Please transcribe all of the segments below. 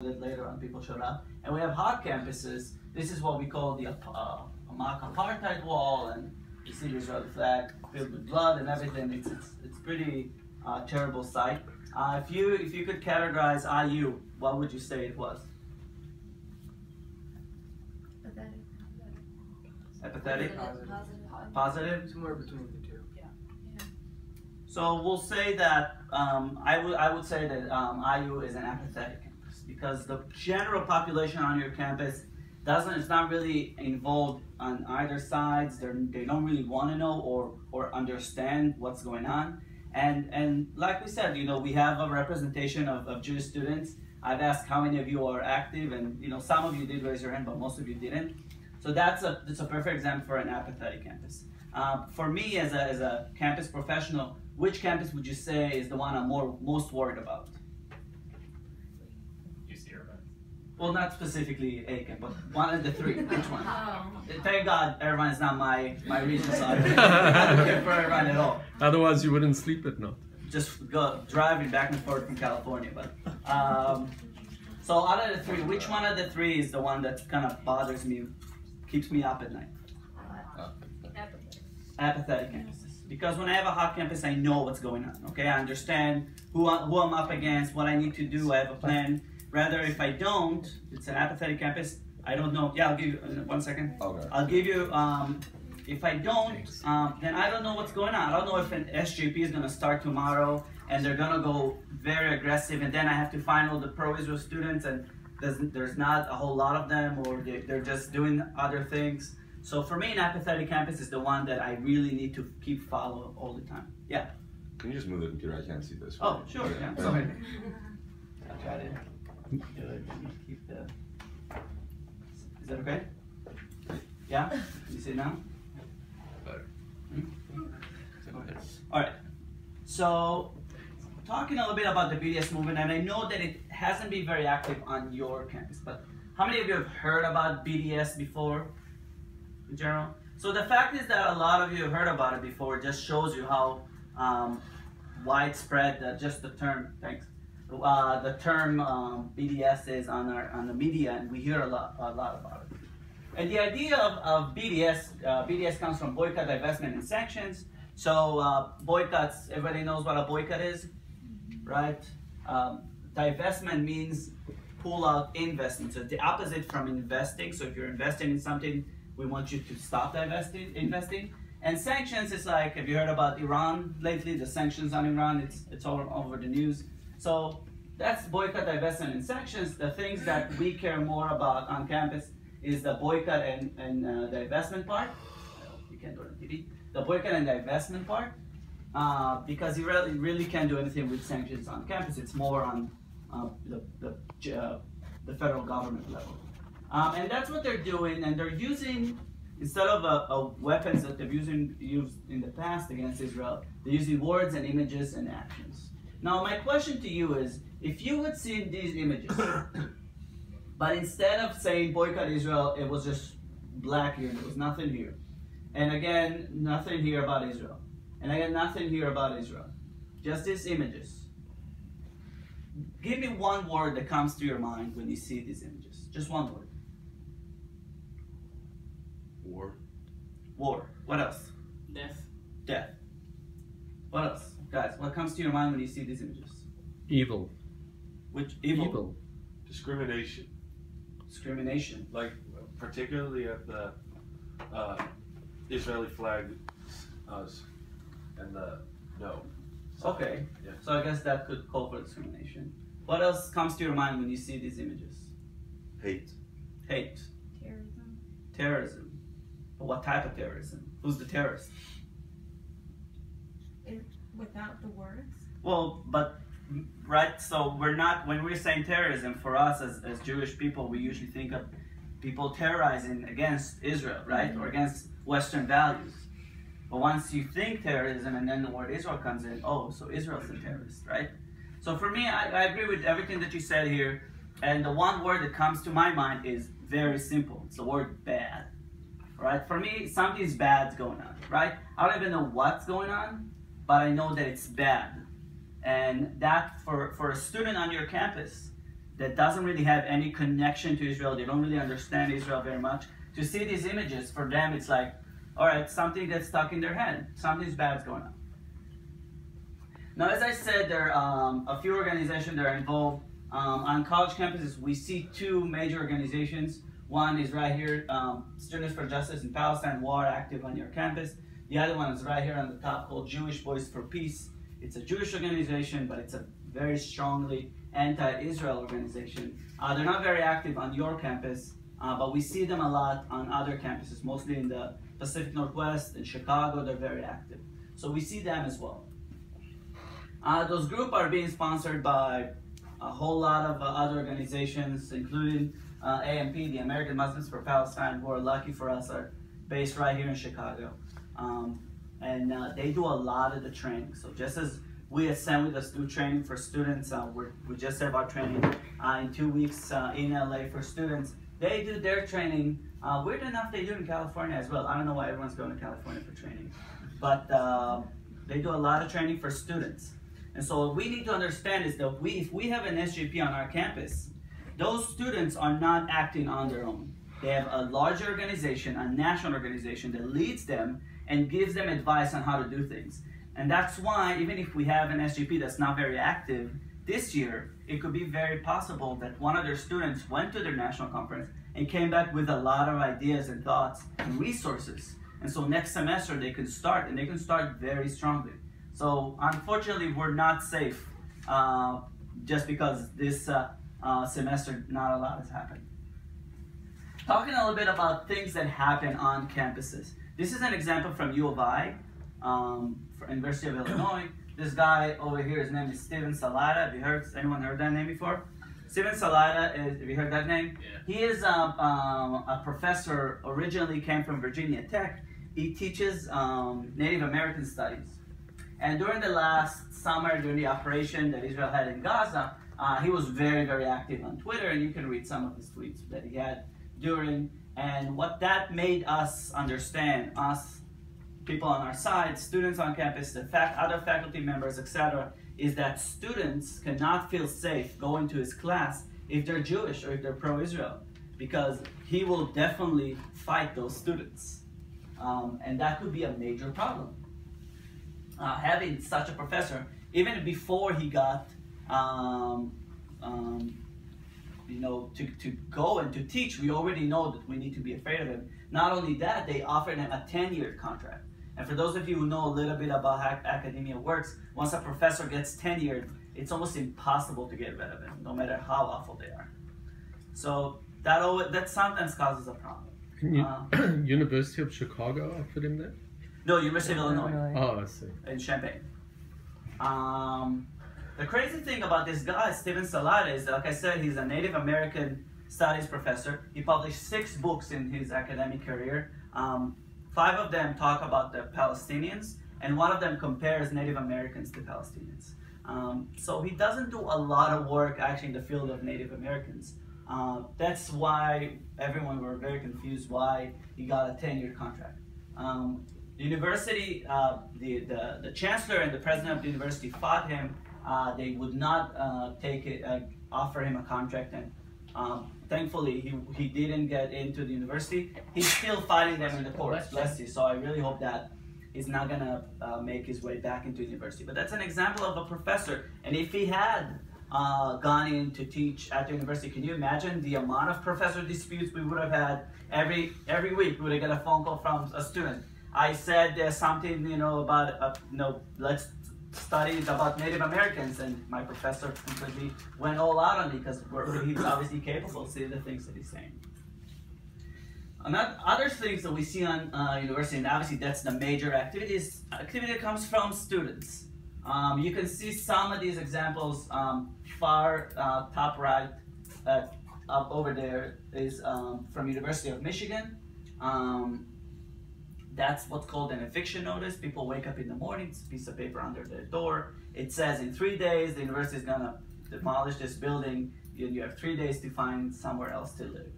bit later on, people showed up. And we have hard campuses. This is what we call the mock apartheid wall, and you see the Israeli flag filled with blood and everything. It's pretty terrible sight. If you could categorize IU, what would you say it was? Pathetic. Apathetic? Positive? Somewhere between the two. Yeah. Yeah. So we'll say that I would say that IU is an apathetic campus because the general population on your campus is not really involved on either sides. They don't really want to know or understand what's going on. And like we said, you know, we have a representation of Jewish students. I've asked how many of you are active, and you know, some of you did raise your hand, but most of you didn't. So that's a perfect example for an apathetic campus. For me, as a campus professional, which campus would you say is the one I'm most worried about? UC Irvine. Well, not specifically a campus, but one of the three. Which one? Oh. Thank God, Irvine is not my reason. So I don't care for Irvine at all. Otherwise, you wouldn't sleep at night. Just driving back and forth from California, but. So out of the three, which one of the three is the one that kind of bothers me? Keeps me up at night. Apathetic campuses. Because when I have a hot campus, I know what's going on, okay? I understand who I'm up against, what I need to do, I have a plan. Rather, if I don't, it's an apathetic campus, I don't know. Yeah, I'll give you, one second. Okay. I'll give you, if I don't, then I don't know what's going on. I don't know if an SJP is gonna start tomorrow and they're gonna go very aggressive and then I have to find all the pro-Israel students and there's not a whole lot of them, or they're just doing other things. So for me, an apathetic campus is the one that I really need to keep follow all the time. Yeah. Can you just move the computer? I can't see this. Oh, sure. Okay. Yeah. Sorry. I'll try to do it. Keep the. Is that okay? Yeah. Can you see it now? Better. Hmm? Okay. All right. So. Talking a little bit about the BDS movement, and I know that it hasn't been very active on your campus, but how many of you have heard about BDS before, in general? So the fact is that a lot of you have heard about it before. It just shows you how widespread just the term, thanks, the term BDS is on the media, and we hear a lot about it. And the idea of BDS, BDS comes from boycott, divestment, and sanctions. So boycotts, everybody knows what a boycott is. Right? Divestment means pull out investment. So it's the opposite from investing. So if you're investing in something, we want you to stop investing. And sanctions is like, have you heard about Iran lately? The sanctions on Iran, it's all over the news. So that's boycott, divestment, and sanctions. The things that we care more about on campus is the boycott and divestment part. You can't do it on TV. The boycott and divestment part. Because you really can't do anything with sanctions on campus. It's more on the federal government level. And that's what they're doing, and they're using, instead of weapons that they've used in the past against Israel, they're using words and images and actions. Now my question to you is, if you would see these images, but instead of saying boycott Israel, it was just black here, and there was nothing here. And again, nothing here about Israel. And I got nothing here about Israel. Just these images. Give me one word that comes to your mind when you see these images. Just one word. War. War. What else? Death. Death. What else? Guys, what comes to your mind when you see these images? Evil. Which evil? Evil. Discrimination. Discrimination. Like, particularly at the Israeli flag. And the no. So, okay, yeah. So I guess that could call for discrimination. What else comes to your mind when you see these images? Hate. Hate. Terrorism. Terrorism. But what type of terrorism? Who's the terrorist? Without the words? Well, but, right, so we're not, when we're saying terrorism, for us as Jewish people, we usually think of people terrorizing against Israel, right? Mm-hmm. Or against Western values. But once you think terrorism and then the word Israel comes in, oh, so Israel's a terrorist, right? So for me, I agree with everything that you said here. And the one word that comes to my mind is very simple. It's the word bad, right? For me, something's bad's going on, right? I don't even know what's going on, but I know that it's bad. And that for a student on your campus, that doesn't really have any connection to Israel, they don't really understand Israel very much, to see these images, for them it's like, all right, something gets stuck in their head, something's bad's going on. Now, as I said, there are a few organizations that are involved. On college campuses, we see two major organizations. One is right here, Students for Justice in Palestine, WAR, active on your campus. The other one is right here on the top, called Jewish Voice for Peace. It's a Jewish organization, but it's a very strongly anti-Israel organization. They're not very active on your campus, but we see them a lot on other campuses, mostly in the Pacific Northwest, in Chicago, they're very active. So we see them as well. Those groups are being sponsored by a whole lot of other organizations, including AMP, the American Muslims for Palestine, who are lucky for us, are based right here in Chicago. They do a lot of the training. So just as we at Stand with Us do training for students, we just have our training in 2 weeks in LA for students. They do their training. Weird enough, they do in California as well. I don't know why everyone's going to California for training, but they do a lot of training for students. And so what we need to understand is that if we have an SJP on our campus, those students are not acting on their own. They have a larger organization, a national organization that leads them and gives them advice on how to do things. And that's why, even if we have an SJP that's not very active this year, it could be very possible that one of their students went to their national conference and came back with a lot of ideas and thoughts and resources. And so next semester they can start, and they can start very strongly. So unfortunately, we're not safe just because this semester not a lot has happened. Talking a little bit about things that happen on campuses. This is an example from U of I, from University of Illinois. This guy over here, his name is Steven Salaita. Have you heard, anyone heard that name before? Steven Salaita, have you heard that name? Yeah. He is a professor, originally came from Virginia Tech. He teaches Native American studies. And during the last summer, during the operation that Israel had in Gaza, he was very, very active on Twitter, and you can read some of his tweets that he had during. And what that made us understand, us people on our side, students on campus, the other faculty members, etc., is that students cannot feel safe going to his class if they're Jewish or if they're pro-Israel, because he will definitely fight those students. And that could be a major problem. Having such a professor, even before he got, to go and to teach, we already know that we need to be afraid of him. Not only that, they offered him a 10-year contract. And for those of you who know a little bit about how academia works, once a professor gets tenured, it's almost impossible to get rid of them, no matter how awful they are. So that sometimes causes a problem. University of Chicago offered him that? No, University of Illinois. Oh, I see. In Champaign. The crazy thing about this guy, Steven Salaita, is that, like I said, he's a Native American studies professor. He published 6 books in his academic career. 5 of them talk about the Palestinians, and one of them compares Native Americans to Palestinians. So he doesn't do a lot of work actually in the field of Native Americans. That's why everyone were very confused why he got a 10-year contract. University, the chancellor and the president of the university fought him. They would not offer him a contract, and thankfully he didn't get into the university. He's still fighting them in the courts, bless you. So I really hope that he's not gonna make his way back into university. But that's an example of a professor. And if he had gone in to teach at the university, can you imagine the amount of professor disputes we would have had every week? We would have got a phone call from a student. I said something, about, let's study about Native Americans, and my professor completely went all out on me because he's obviously capable of seeing the things that he's saying. Other things that we see on university, and obviously that's the major activity that comes from students. You can see some of these examples far top right up over there is from University of Michigan. That's what's called an eviction notice. People wake up in the morning, it's a piece of paper under their door. It says in 3 days, the university is gonna demolish this building. You have 3 days to find somewhere else to live.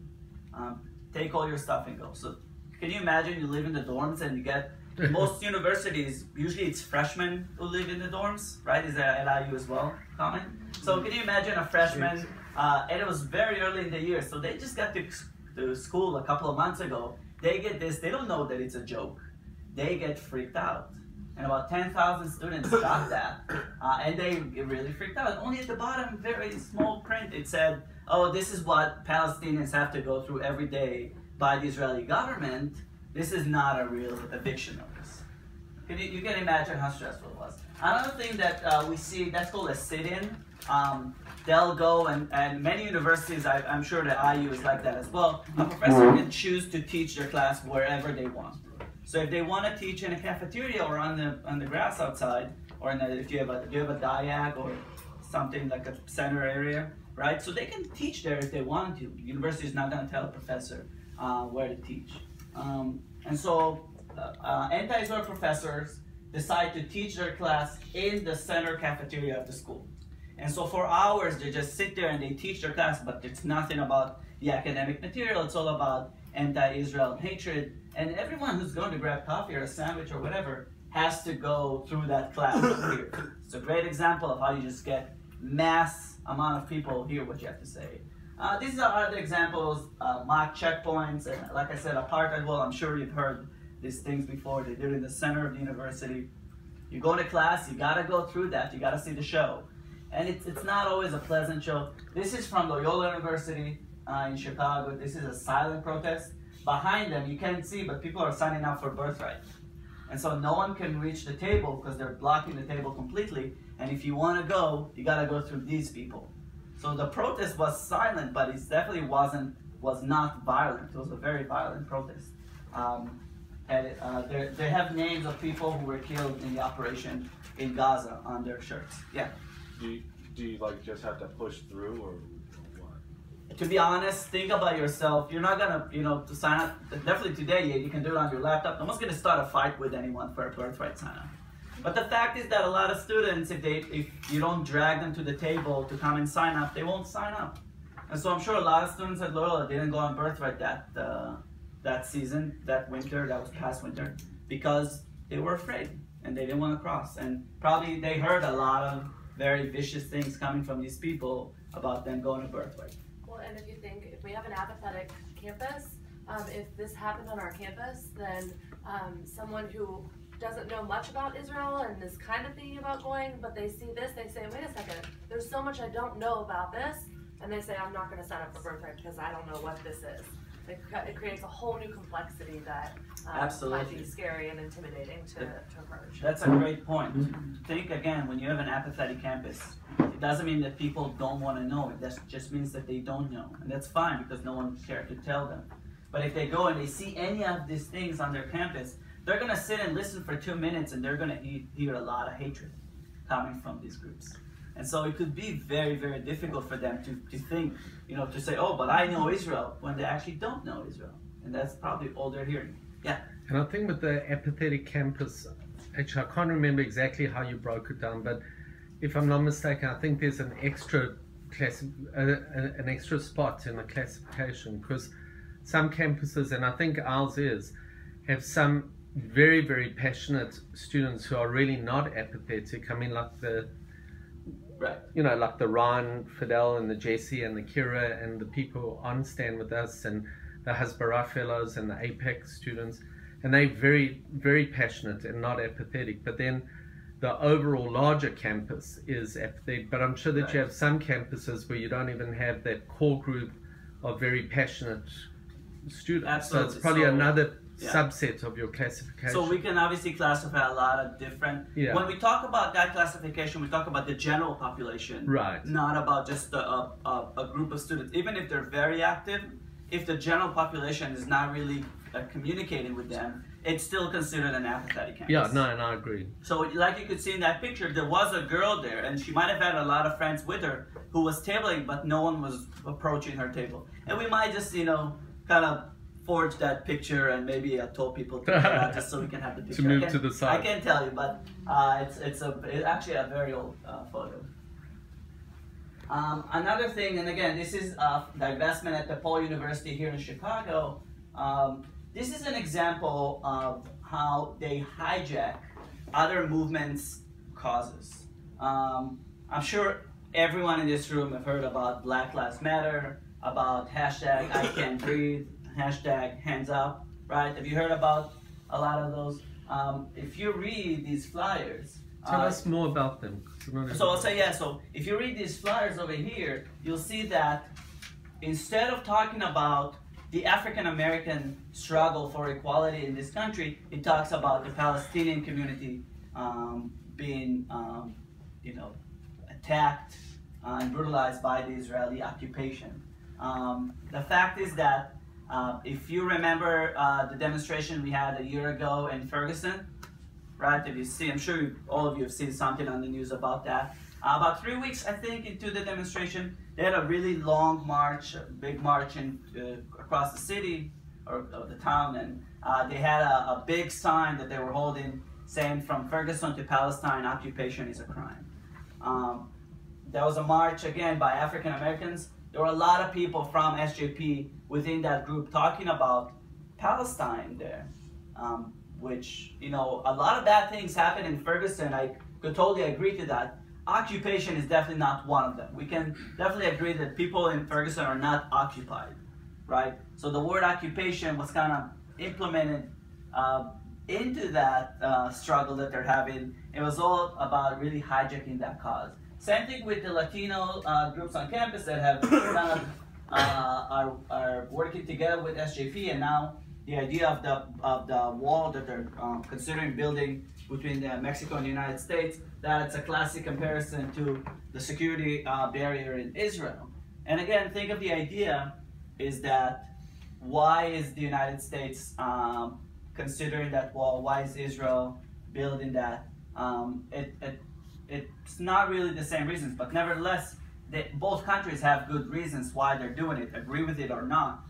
Take all your stuff and go. So can you imagine you live in the dorms and you get, most universities, usually it's freshmen who live in the dorms, right? Is that LIU as well common? So can you imagine a freshman And it was very early in the year, so they just got to school a couple of months ago. They get this, they don't know that it's a joke. They get freaked out. And about 10,000 students got that, and they really freaked out. Only at the bottom, very small print, it said, oh, this is what Palestinians have to go through every day by the Israeli government. This is not a real eviction notice. You can imagine how stressful it was. Another thing that we see, that's called a sit-in. They'll go, and many universities, I'm sure the IU is like that as well. A professor can choose to teach their class wherever they want. So if they want to teach in a cafeteria or on the grass outside, or if you have a diag or something like a center area, right? So they can teach there if they want to. The university is not going to tell a professor where to teach. And so anti-Israel professors decide to teach their class in the center cafeteria of the school. And so for hours, they just sit there and they teach their class, but it's nothing about the academic material. It's all about anti-Israel hatred. And everyone who's going to grab coffee or a sandwich or whatever has to go through that class up here. It's a great example of how you just get mass amount of people hear what you have to say. These are other examples, mock checkpoints, and like I said, apartheid wall. I'm sure you've heard these things before. They do it in the center of the university. You go to class, you gotta go through that, you gotta see the show. And it's not always a pleasant show. This is from Loyola University in Chicago. This is a silent protest. Behind them, you can't see, but people are signing up for Birthright. And so no one can reach the table because they're blocking the table completely. And if you want to go, you got to go through these people. So the protest was silent, but it definitely was not violent. It was a very violent protest. They have names of people who were killed in the operation in Gaza on their shirts. Yeah. Do you like just have to push through or? To be honest, think about yourself. You're not gonna, to sign up. Definitely today, yeah, you can do it on your laptop. No one's gonna start a fight with anyone for a Birthright sign up. But the fact is that a lot of students, if you don't drag them to the table to come and sign up, they won't sign up. And so I'm sure a lot of students at Loyola didn't go on Birthright that season, that winter, that was past winter, because they were afraid and they didn't want to cross. And probably they heard a lot of very vicious things coming from these people about them going to Birthright. And if you think, if we have an apathetic campus, if this happened on our campus, then someone who doesn't know much about Israel and is kind of thinking about going, but they see this, they say, wait a second, there's so much I don't know about this, and they say, I'm not going to sign up for Birthright because I don't know what this is. It creates a whole new complexity that might be scary and intimidating to approach. That's a great point. Think again, when you have an apathetic campus, it doesn't mean that people don't want to know. It just means that they don't know. And that's fine because no one cared to tell them. But if they go and they see any of these things on their campus, they're going to sit and listen for 2 minutes and they're going to hear a lot of hatred coming from these groups. And so it could be very, very difficult for them to think, to say, oh, but I know Israel, when they actually don't know Israel. And that's probably all they're hearing. Yeah. And I think with the apathetic campus, actually, I can't remember exactly how you broke it down, but if I'm not mistaken, I think there's an extra class, an extra spot in the classification, because some campuses, and I think ours is, have some very, very passionate students who are really not apathetic. I mean, like the... Right. Like the Ryan Fidel and the JC and the Kira and the people on Stand with Us and the Hasbara fellows and the Apex students, and they're very, very passionate and not apathetic. But then the overall larger campus is apathetic. But I'm sure that you have some campuses where you don't even have that core group of very passionate students. Absolutely. So it's probably another subset of your classification. So we can obviously classify a lot of different... Yeah. When we talk about that classification, we talk about the general population, right? Not about just a group of students. Even if they're very active, if the general population is not really communicating with them, it's still considered an apathetic campus. Yeah, no, and I agree. So like you could see in that picture, there was a girl there, and she might have had a lot of friends with her who was tabling, but no one was approaching her table. And we might just, kind of forge that picture, and maybe I told people to just so we can have the picture. To move to the side. I can't tell you, but it's actually a very old photo. Another thing, and again, this is divestment at DePaul University here in Chicago. This is an example of how they hijack other movements' causes. I'm sure everyone in this room have heard about Black Lives Matter, about hashtag I Can't Breathe, hashtag hands up, right? Have you heard about a lot of those? If you read these flyers, tell us more about them. So I'll say, yeah, so if you read these flyers over here, you'll see that instead of talking about the African-American struggle for equality in this country, it talks about the Palestinian community being, you know, attacked and brutalized by the Israeli occupation. The fact is that if you remember the demonstration we had a year ago in Ferguson, right? If you see, I'm sure all of you have seen something on the news about that. About 3 weeks, I think, into the demonstration, they had a really long march, a big march in, across the city or the town, and they had a big sign that they were holding saying, "From Ferguson to Palestine, occupation is a crime." There was a march, again, by African Americans. There were a lot of people from SJP within that group talking about Palestine there, which, you know, a lot of bad things happened in Ferguson. I could totally agree to that. Occupation is definitely not one of them. We can definitely agree that people in Ferguson are not occupied, right? So the word occupation was kind of implemented into that struggle that they're having. It was all about really hijacking that cause. Same thing with the Latino groups on campus that have kind of are working together with SJP, and now the idea of the wall that they're considering building between Mexico and the United States, that it's a classic comparison to the security barrier in Israel. And again, think of the idea is that why is the United States considering that wall? Why is Israel building that? It's not really the same reasons, but nevertheless, both countries have good reasons why they're doing it, agree with it or not.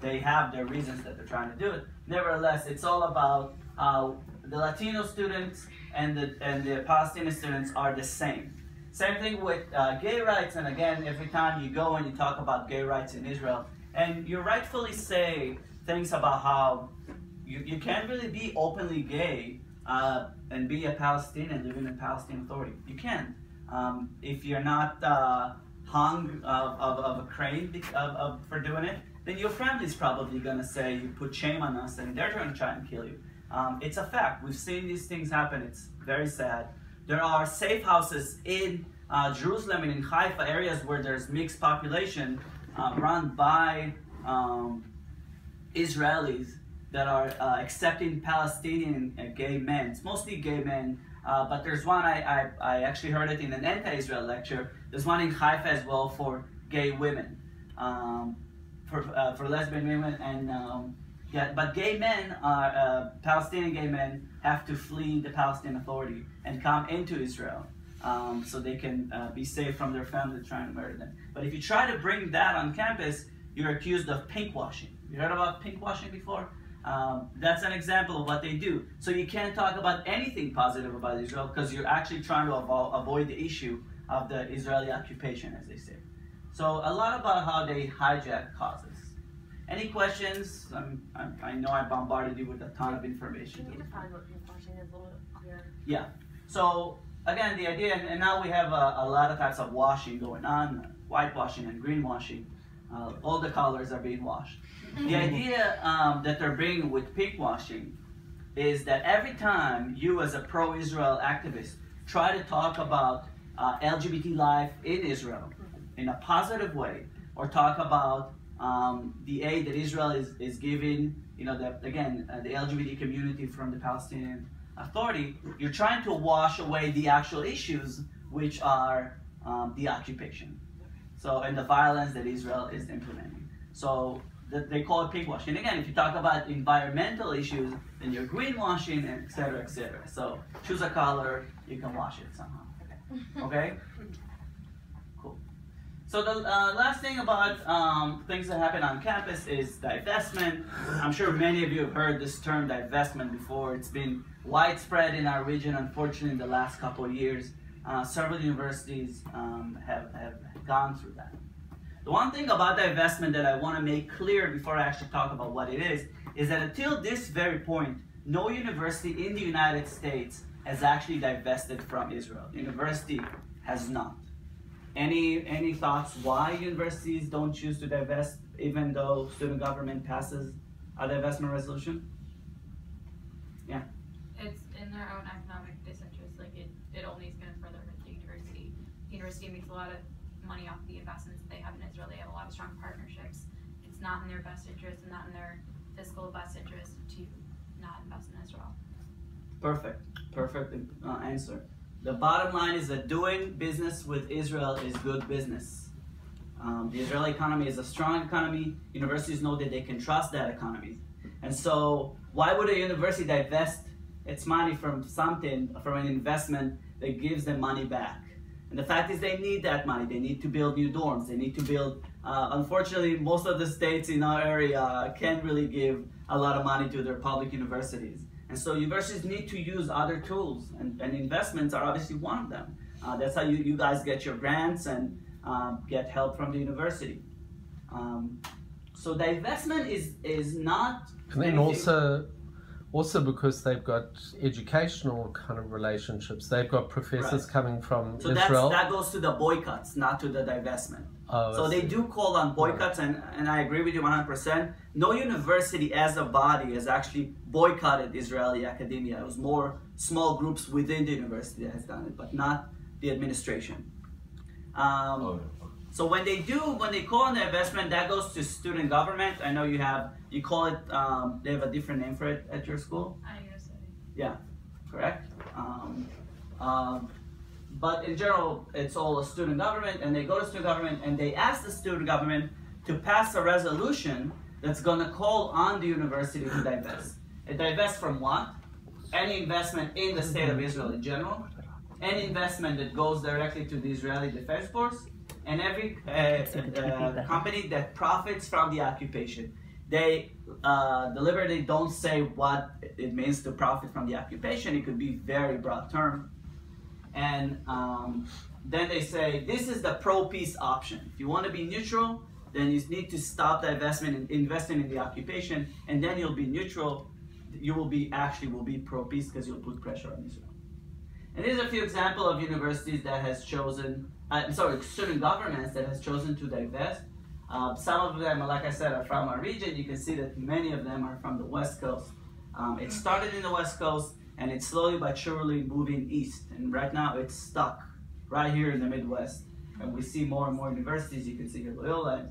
They have their reasons that they're trying to do it. Nevertheless, it's all about the Latino students and the Palestinian students are the same. Same thing with gay rights, and again, every time you go and you talk about gay rights in Israel, and you rightfully say things about how you can't really be openly gay and be a Palestinian living in Palestinian Authority. You can. If you're not hung of a crane for doing it, then your family's probably gonna say you put shame on us and they're gonna try and kill you. It's a fact. We've seen these things happen. It's very sad. There are safe houses in Jerusalem and in Haifa, areas where there's mixed population run by Israelis that are accepting Palestinian gay men. It's mostly gay men, but there's one, I actually heard it in an anti-Israel lecture. There's one in Haifa as well for gay women, for lesbian women, and yeah, but gay men, Palestinian gay men, have to flee the Palestinian Authority and come into Israel so they can be safe from their family trying to murder them. But if you try to bring that on campus, you're accused of pinkwashing. You heard about pinkwashing before? That's an example of what they do. So you can't talk about anything positive about Israel because you're actually trying to avoid the issue of the Israeli occupation, as they say. So a lot about how they hijack causes. Any questions? I know I bombarded you with a ton of information. Can you define what pinkwashing is a little clearer? Yeah. So again, the idea, and now we have a lot of types of washing going on, whitewashing and greenwashing. All the colors are being washed. The idea that they're bringing with pinkwashing is that every time you as a pro-Israel activist try to talk about LGBT life in Israel in a positive way, or talk about the aid that Israel is giving, you know, the LGBT community from the Palestinian Authority, you're trying to wash away the actual issues, which are the occupation. So, and the violence that Israel is implementing. So they call it pinkwashing. Again, if you talk about environmental issues, then you're greenwashing, and et cetera, et cetera. So choose a color, you can wash it somehow. Okay? Cool. So the last thing about things that happen on campus is divestment. I'm sure many of you have heard this term divestment before. It's been widespread in our region, unfortunately, in the last couple of years. Several universities have gone through that. The one thing about divestment that I want to make clear before I actually talk about what it is that until this very point, no university in the United States has actually divested from Israel. The university has not. Any thoughts why universities don't choose to divest even though student government passes a divestment resolution? Yeah. It's in their own economic disinterest. Like it only is going to further hurt the university. The university makes a lot of money off the investments that they have in Israel. They have a lot of strong partnerships. It's not in their best interest and not in their fiscal best interest to not invest in Israel. Perfect. Perfect answer. The bottom line is that doing business with Israel is good business. The Israeli economy is a strong economy. Universities know that they can trust that economy. And so why would a university divest its money from something, from an investment that gives them money back? And the fact is they need that money. They need to build new dorms. They need to build, unfortunately, most of the states in our area can't really give a lot of money to their public universities. And so universities need to use other tools, and investments are obviously one of them. That's how you guys get your grants and get help from the university. So divestment is not... And then also because they've got educational kind of relationships. They've got professors coming from Israel. So that goes to the boycotts, not to the divestment. Oh, so they do call on boycotts, and I agree with you 100%. No university as a body has actually boycotted Israeli academia. It was more small groups within the university that has done it, but not the administration. So when they call on the investment, that goes to student government. I know you call it, they have a different name for it at your school? IUSA. Yeah, correct. But in general, it's all a student government, and they go to student government and they ask the student government to pass a resolution that's going to call on the university to divest. It divests from what? Any investment in the state of Israel in general, any investment that goes directly to the Israeli Defense Force, and every company that profits from the occupation. They deliberately don't say what it means to profit from the occupation. It could be very broad term. And then they say, this is the pro-peace option. If you want to be neutral, then you need to stop divestment and investing in the occupation, and then you'll be neutral. You will be pro-peace because you'll put pressure on Israel. And here's a few examples of universities that has chosen, student governments that has chosen to divest. Some of them, like I said, are from our region. You can see that many of them are from the West Coast. It started in the West Coast, and it's slowly but surely moving east. And right now it's stuck right here in the Midwest. And we see more and more universities. You can see here Loyola,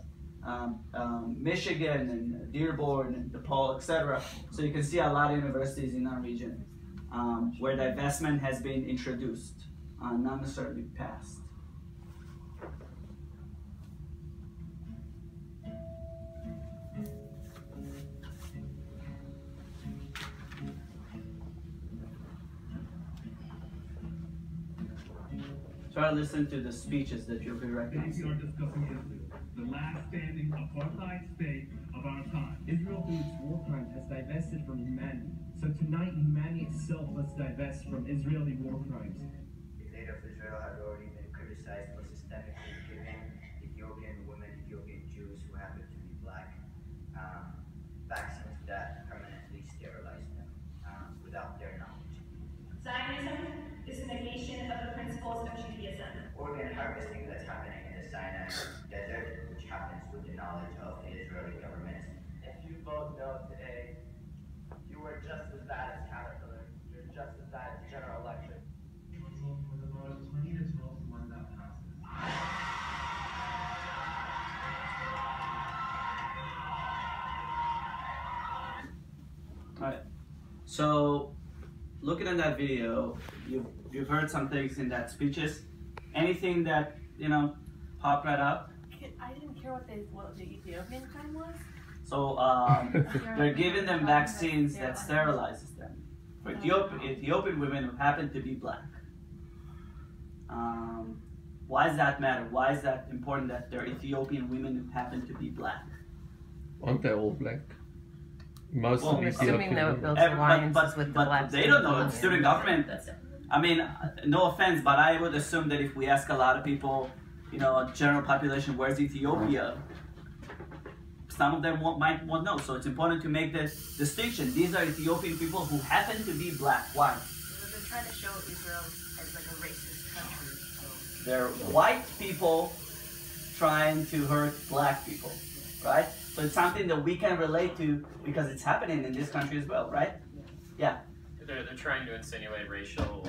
Michigan, and Dearborn, and DePaul, etc. So you can see a lot of universities in our region where divestment has been introduced, not necessarily passed. Try to listen to the speeches that you'll be recognizing. We are discussing Israel, the last standing apartheid state of our time. Israel, through its war crimes, has divested from humanity. So tonight, humanity itself must divest from Israeli war crimes. The state of Israel has already been criticized for systemically giving Ethiopian women, Ethiopian Jews who happen to be black, vaccines that permanently sterilize them without their knowledge. Zionism is a negation of the principles of Judaism. Organ harvesting that's happening in the Sinai Desert, which happens with the knowledge of the Israeli government. If you vote no today, you are just as bad as Caterpillar. You're just as bad as General Electric. It was ruled for the vote of 20 to 12 to 1 that passes. All right. So, looking at that video, you've heard some things in that speeches. Anything that, popped right up? I didn't care what the Ethiopian crime was. So they're giving them vaccines that sterilizes them. For Ethiopian women who happen to be black. Why does that matter? Why is that important that they're Ethiopian women who happen to be black? Aren't they all black? Most of the assuming they would build alliances with the black. They don't know. It's student government. I mean, no offense, but I would assume that if we ask a lot of people, general population, where's Ethiopia? Some of them might know. So it's important to make this distinction. These are Ethiopian people who happen to be black. Why? Because they're trying to show Israel as like a racist country. So They're white people trying to hurt black people, right? So it's something that we can relate to because it's happening in this country as well, right? Yeah. They're trying to insinuate racial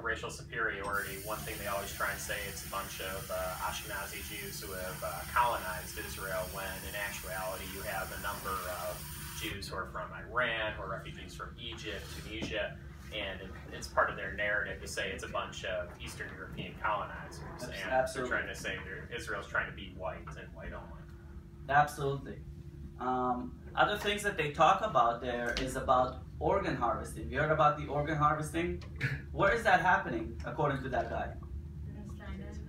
racial superiority. One thing they always try and say, it's a bunch of Ashkenazi Jews who have colonized Israel, when in actuality you have a number of Jews who are from Iran, who are refugees from Egypt, Tunisia, and it's part of their narrative to say it's a bunch of Eastern European colonizers. Absolutely. And they're trying to say Israel's trying to be white and white only. Absolutely. Other things that they talk about there is about organ harvesting. You heard about the organ harvesting? Where is that happening, according to that guy?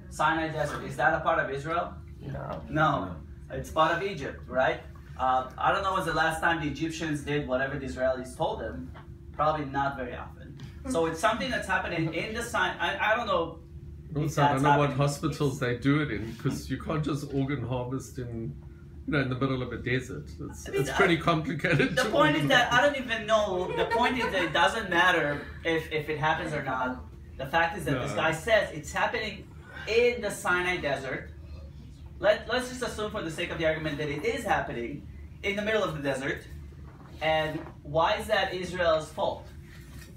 Sinai Desert. Is that a part of Israel? No. No. It's part of Egypt, right? I don't know when the last time the Egyptians did whatever the Israelis told them. Probably not very often. So it's something that's happening in the Sinai. I don't know. Also, I don't know what hospitals they do it in, because you can't just organ harvest in, you know, in the middle of a desert. It's pretty complicated. The point is that I don't even know. The point is that it doesn't matter if it happens or not. The fact is that this guy says it's happening in the Sinai Desert. Let's just assume, for the sake of the argument, that it is happening in the middle of the desert. And why is that Israel's fault?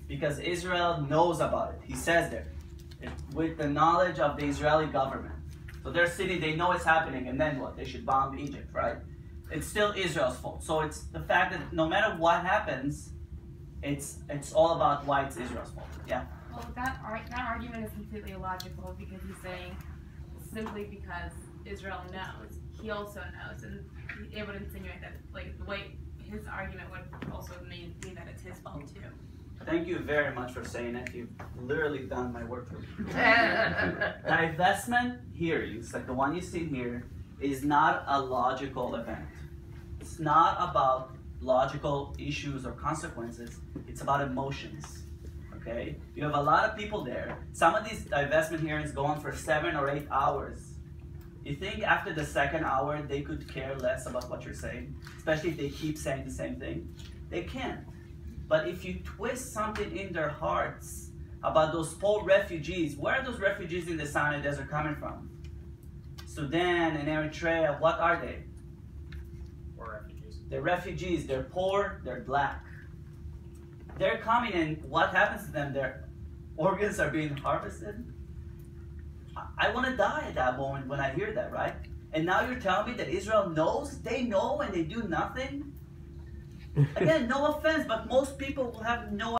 Because Israel knows about it. He says there, with the knowledge of the Israeli government. So their city, they know it's happening, and then what? They should bomb Egypt, right? It's still Israel's fault. So it's the fact that no matter what happens, it's all about why it's Israel's fault. Yeah? Well, that argument is completely illogical, because he's saying simply because Israel knows. He also knows, and it would insinuate that, like, the way his argument would also mean that it's his fault too. Thank you very much for saying it. You've literally done my work for me. Divestment hearings, like the one you've seen here, is not a logical event. It's not about logical issues or consequences. It's about emotions, okay? You have a lot of people there. Some of these divestment hearings go on for 7 or 8 hours. You think after the second hour they could care less about what you're saying, especially if they keep saying the same thing? They can't. But if you twist something in their hearts about those poor refugees, where are those refugees in the Sinai Desert coming from? Sudan and Eritrea, what are they? Poor refugees. They're refugees. They're poor. They're black. They're coming, and what happens to them? Their organs are being harvested. I want to die at that moment when I hear that, right? And now you're telling me that Israel knows? They know and they do nothing? Again, no offense, but most people will have no